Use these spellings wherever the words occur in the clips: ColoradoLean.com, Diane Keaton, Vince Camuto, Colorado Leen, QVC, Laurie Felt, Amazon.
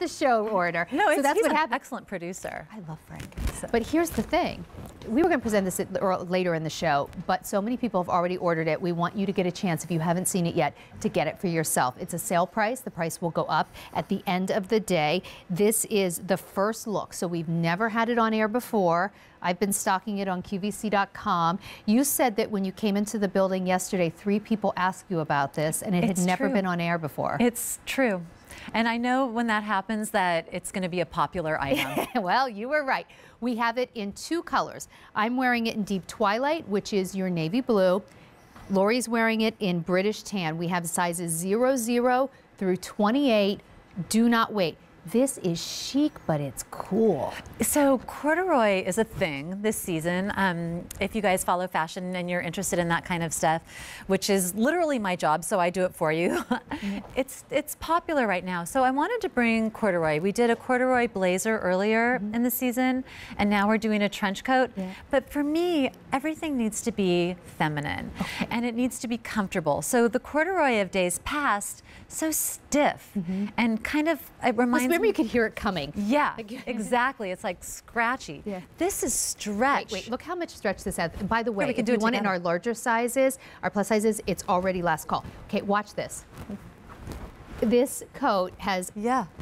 with the show order. No, so that's what happened. Excellent producer. I love Frank. So. But here's the thing. We were going to present this later in the show, but so many people have already ordered it. We want you to get a chance, if you haven't seen it yet, to get it for yourself. It's a sale price. The price will go up at the end of the day. This is the first look, so we've never had it on air before. I've been stocking it on QVC.com. You said that when you came into the building yesterday, 3 people asked you about this, and it had never been on air before. It's true. And I know when that happens that it's going to be a popular item. Well, you were right. We have it in 2 colors. I'm wearing it in Deep Twilight, which is your navy blue. Laurie's wearing it in British Tan. We have sizes 00 through 28. Do not wait. This is chic, but it's cool. So corduroy is a thing this season. If you guys follow fashion and you're interested in that kind of stuff, which is literally my job, so I do it for you. It's popular right now. So I wanted to bring corduroy. We did a corduroy blazer earlier in the season, and now we're doing a trench coat. Yeah. But for me, everything needs to be feminine, and it needs to be comfortable. So the corduroy of days past, so stiff, and kind of, it reminds me. Remember, you could hear it coming. Yeah, exactly. It's like scratchy. Yeah. This is stretch. Wait, look how much stretch this has. And by the way, if you want it in our larger sizes, our plus sizes, it's already last call. Okay, watch this. This coat has,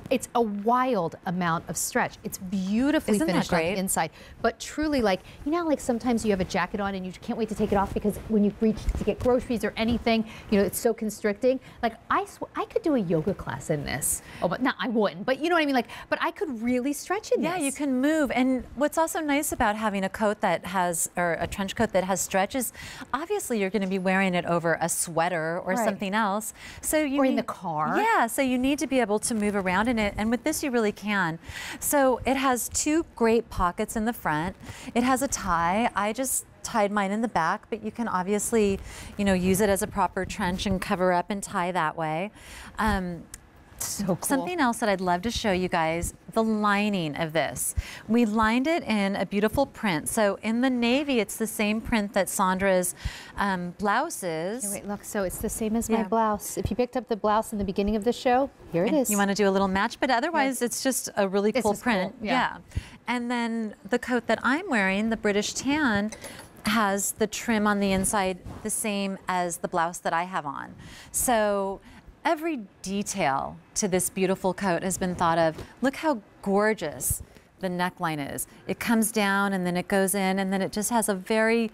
it's a wild amount of stretch. It's beautifully finished on the inside, but truly, like, you know, like sometimes you have a jacket on and you can't wait to take it off because when you've reached to get groceries or anything, you know, it's so constricting. Like, I could do a yoga class in this. Oh, but no, I wouldn't, but you know what I mean? Like, but I could really stretch in this. Yeah, you can move. And what's also nice about having a coat that has, or a trench coat that has stretch is, obviously you're going to be wearing it over a sweater or something else. So you in the car. Yeah, so you need to be able to move around in it, and with this you really can. So it has 2 great pockets in the front. It has a tie. I just tied mine in the back, but you can obviously, you know, use it as a proper trench and cover up and tie that way. So cool. Something else that I'd love to show you guys, the lining of this. We lined it in a beautiful print. So in the navy, it's the same print that Sandra's blouse is. Okay, wait, look, so it's the same as my blouse. If you picked up the blouse in the beginning of the show, here it is. You want to do a little match, but otherwise it's just a really cool print. Cool. Yeah. And then the coat that I'm wearing, the British Tan, has the trim on the inside the same as the blouse that I have on. So every detail to this beautiful coat has been thought of. Look how gorgeous the neckline is. It comes down and then it goes in, and then it just has a very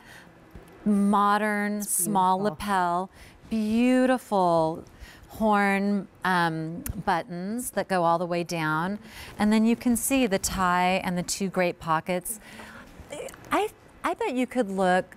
modern, small lapel, beautiful horn buttons that go all the way down. And then you can see the tie and the 2 great pockets. I bet you could look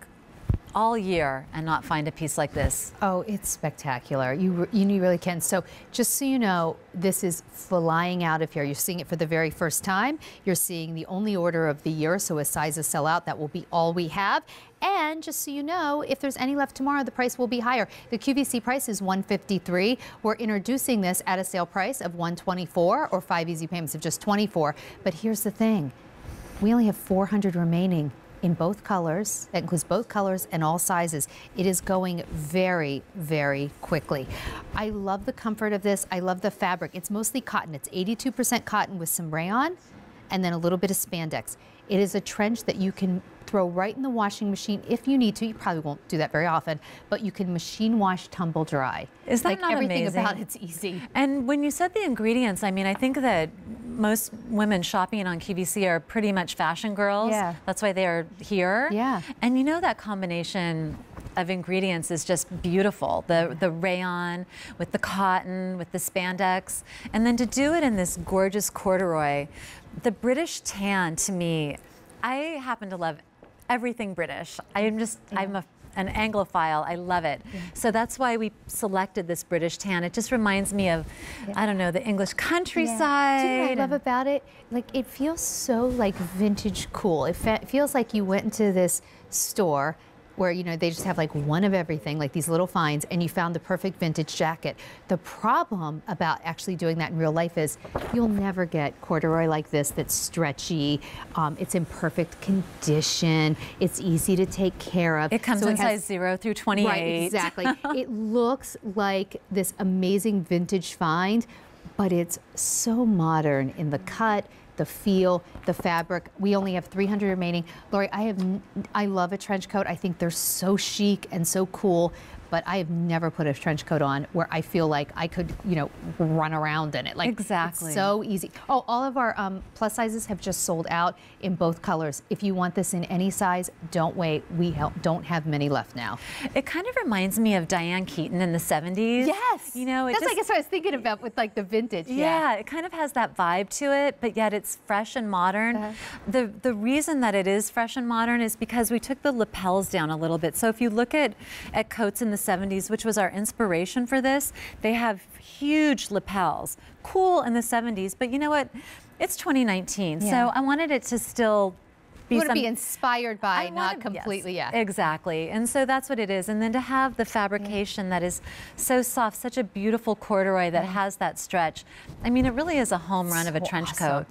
all year and not find a piece like this. Oh, it's spectacular. You really can. So just so you know, this is flying out of here. You're seeing it for the very first time. You're seeing the only order of the year, so as sizes sell out, that will be all we have. And just so you know, if there's any left tomorrow, the price will be higher. The QVC price is $153. We're introducing this at a sale price of $124 or 5 easy payments of just $24. But here's the thing. We only have 400 remaining. In both colors, that includes both colors and all sizes. It is going very, very quickly. I love the comfort of this. I love the fabric. It's mostly cotton. It's 82% cotton with some rayon and then a little bit of spandex. It is a trench that you can throw right in the washing machine if you need to. You probably won't do that very often, but you can machine wash, tumble dry. Is that not amazing? Everything about it's easy. And when you said the ingredients, I mean, I think that most women shopping on QVC are pretty much fashion girls. Yeah. That's why they are here. Yeah. And you know, that combination of ingredients is just beautiful. The rayon with the cotton, with the spandex, and then to do it in this gorgeous corduroy. The British Tan, to me, I happen to love everything British. I'm an Anglophile. I love it. Yeah. So that's why we selected this British Tan. It just reminds me of, I don't know, the English countryside. Yeah. Do you know what I love about it? Like, it feels so like vintage cool. It feels like you went into this store where, you know, they just have like one of everything, like these little finds, and you found the perfect vintage jacket. The problem about actually doing that in real life is you'll never get corduroy like this that's stretchy. It's in perfect condition. It's easy to take care of. It comes in size 0 through 28. Right, exactly. It looks like this amazing vintage find, but it's so modern in the cut, the feel, the fabric. We only have 300 remaining. Laurie, I love a trench coat. I think they're so chic and so cool, but I have never put a trench coat on where I feel like I could, you know, run around in it. Like, exactly. It's so easy. Oh, all of our plus sizes have just sold out in both colors. If you want this in any size, don't wait. We don't have many left now. It kind of reminds me of Diane Keaton in the 70s. Yes. You know, that's like what I was thinking about with like the vintage. Yeah, it kind of has that vibe to it, but yet it's fresh and modern. The reason that it is fresh and modern is because we took the lapels down a little bit. So if you look at coats in the 70s, which was our inspiration for this, they have huge lapels. Cool in the 70s, but you know what? It's 2019, so I wanted it to still be something to be inspired by, not completely. Yes, exactly. And so that's what it is. And then to have the fabrication that is so soft, such a beautiful corduroy that has that stretch. I mean, it really is a home run of a trench coat.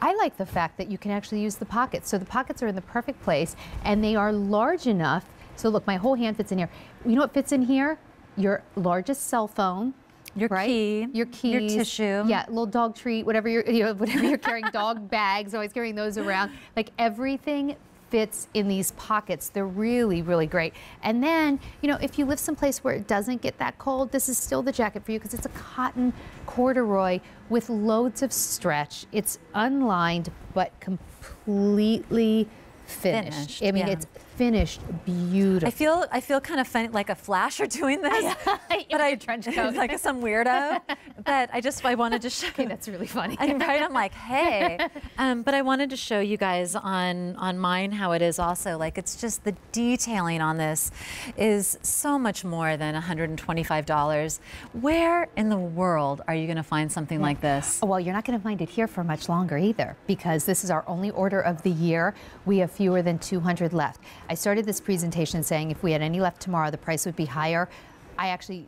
I like the fact that you can actually use the pockets. So the pockets are in the perfect place, and they are large enough. So look, my whole hand fits in here. You know what fits in here? Your largest cell phone. Your key, your keys, your tissue, little dog treat, whatever you're, whatever you're carrying, dog bags, always carrying those around. Like, everything fits in these pockets. They're really, really great. And then, you know, if you live someplace where it doesn't get that cold, this is still the jacket for you because it's a cotton corduroy with loads of stretch. It's unlined but completely finished. I mean, it's finished beautiful. I feel kind of funny, like a flasher doing this, but I trench coat like some weirdo. But I wanted to show. Okay, that's really funny. I'm like, hey, but I wanted to show you guys on mine how it is also. Like, it's just the detailing on this is so much more than $125. Where in the world are you going to find something like this? Well, you're not going to find it here for much longer either, because this is our only order of the year. We have fewer than 200 left. I started this presentation saying if we had any left tomorrow, the price would be higher. I actually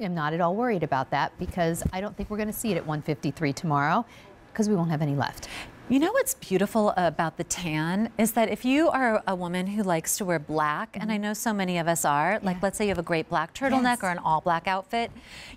am not at all worried about that, because I don't think we're going to see it at $153 tomorrow, because we won't have any left. You know what's beautiful about the tan is that if you are a woman who likes to wear black, and I know so many of us are, like let's say you have a great black turtleneck or an all black outfit,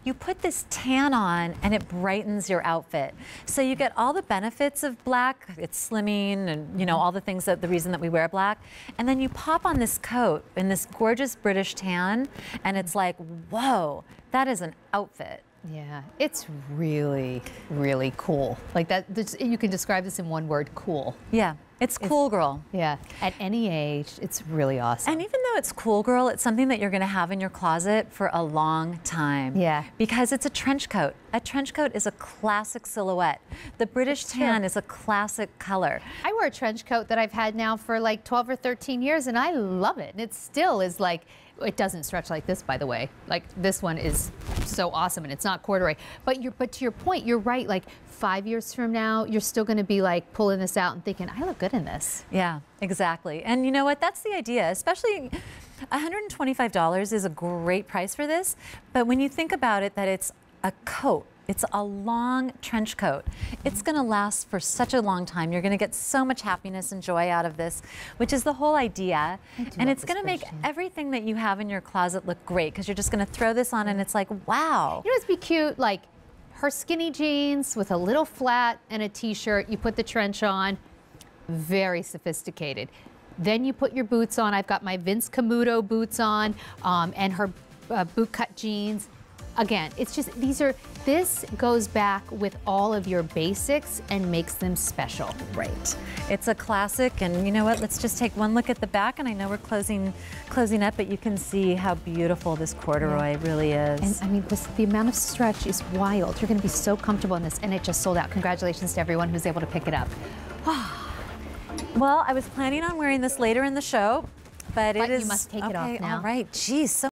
you put this tan on and it brightens your outfit. So you get all the benefits of black, it's slimming and you know all the things, that the reason that we wear black, and then you pop on this coat in this gorgeous British tan and it's like, whoa, that is an outfit. Yeah, it's really, really cool. Like that, you can describe this in one word, cool. Yeah, it's cool girl. Yeah, at any age, it's really awesome. And even though it's cool girl, it's something that you're gonna have in your closet for a long time. Yeah. Because it's a trench coat. A trench coat is a classic silhouette. The British tan is a classic color. I wear a trench coat that I've had now for like 12 or 13 years and I love it. And it still is like, it doesn't stretch like this, by the way. Like, this one is so awesome, and it's not corduroy. But to your point, you're right. Like, 5 years from now, you're still going to be like pulling this out and thinking, I look good in this. Yeah, exactly. And you know what? That's the idea. Especially, $125 is a great price for this. But when you think about it, that it's a coat. It's a long trench coat. It's gonna last for such a long time. You're gonna get so much happiness and joy out of this, which is the whole idea. And it's gonna make everything that you have in your closet look great, because you're just gonna throw this on and it's like, wow. You know what's be cute? Like her skinny jeans with a little flat and a t-shirt, you put the trench on, very sophisticated. Then you put your boots on. I've got my Vince Camuto boots on, and her bootcut jeans. Again, it's just, this goes back with all of your basics and makes them special. Right. It's a classic, and you know what, let's just take one look at the back, and I know we're closing up, but you can see how beautiful this corduroy really is. And I mean, the amount of stretch is wild. You're gonna be so comfortable in this, and it just sold out. Congratulations to everyone who's able to pick it up. Well, I was planning on wearing this later in the show, but it is- But you must take it off now. All right, geez. So